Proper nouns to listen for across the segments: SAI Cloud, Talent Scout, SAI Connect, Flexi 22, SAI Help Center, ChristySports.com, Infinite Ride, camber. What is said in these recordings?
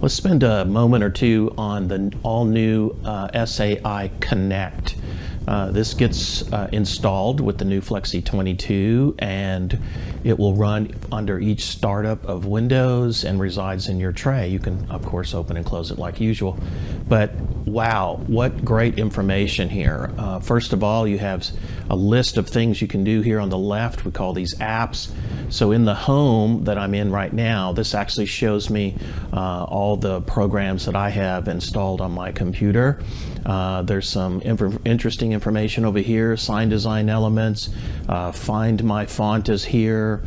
Let's spend a moment or two on the all-new SAI Connect. This gets installed with the new Flexi 22, and it will run under each startup of Windows and resides in your tray. You can, of course, open and close it like usual. But wow, what great information here. First of all, you have a list of things you can do here on the left. We call these apps. So in the home that I'm in right now, this actually shows me all the programs that I have installed on my computer. There's some interesting information over here. Sign design elements, find my font is here,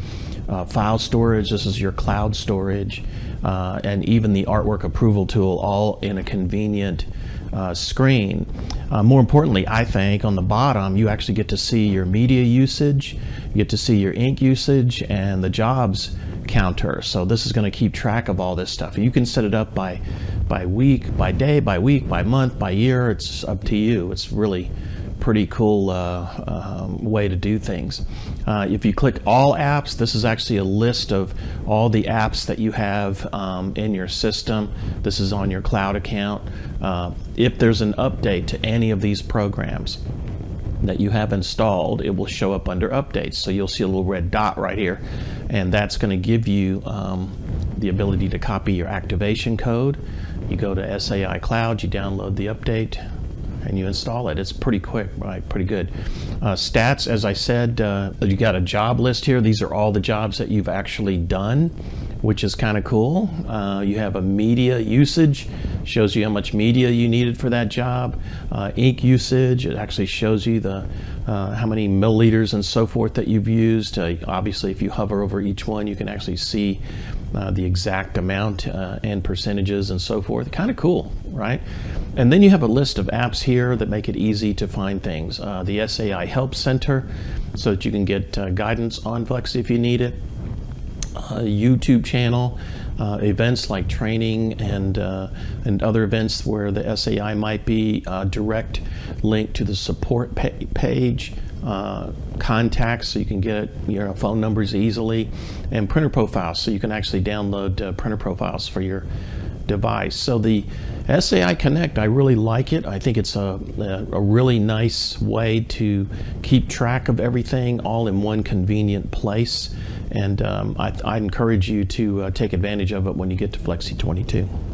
file storage, this is your cloud storage, and even the artwork approval tool, all in a convenient screen. More importantly, I think, on the bottom, you actually get to see your media usage, you get to see your ink usage, and the jobs counter. So this is going to keep track of all this stuff. You can set it up by week, by day, by week, by month, by year. It's up to you. It's really pretty cool way to do things. If you click all apps, this is actually a list of all the apps that you have in your system. This is on your cloud account. If there's an update to any of these programs that you have installed, it will show up under updates. So you'll see a little red dot right here, and that's going to give you the ability to copy your activation code. You go to SAI Cloud, you download the update, and you install it. It's pretty quick, right? Pretty good. Stats, as I said, you got a job list here. These are all the jobs that you've actually done, which is kind of cool. You have a media usage, shows you how much media you needed for that job. Ink usage, it actually shows you the how many milliliters and so forth that you've used. Obviously, if you hover over each one, you can actually see the exact amount and percentages and so forth. Kind of cool, right? And then you have a list of apps here that make it easy to find things. The SAI Help Center, so that you can get guidance on Flexi if you need it. YouTube channel, events like training and other events where the SAI might be, direct link to the support page, contacts, so you can get your phone numbers easily, and printer profiles, so you can actually download printer profiles for your device. So the SAI Connect, I really like it. I think it's a really nice way to keep track of everything all in one convenient place. And I encourage you to take advantage of it when you get to Flexi 22.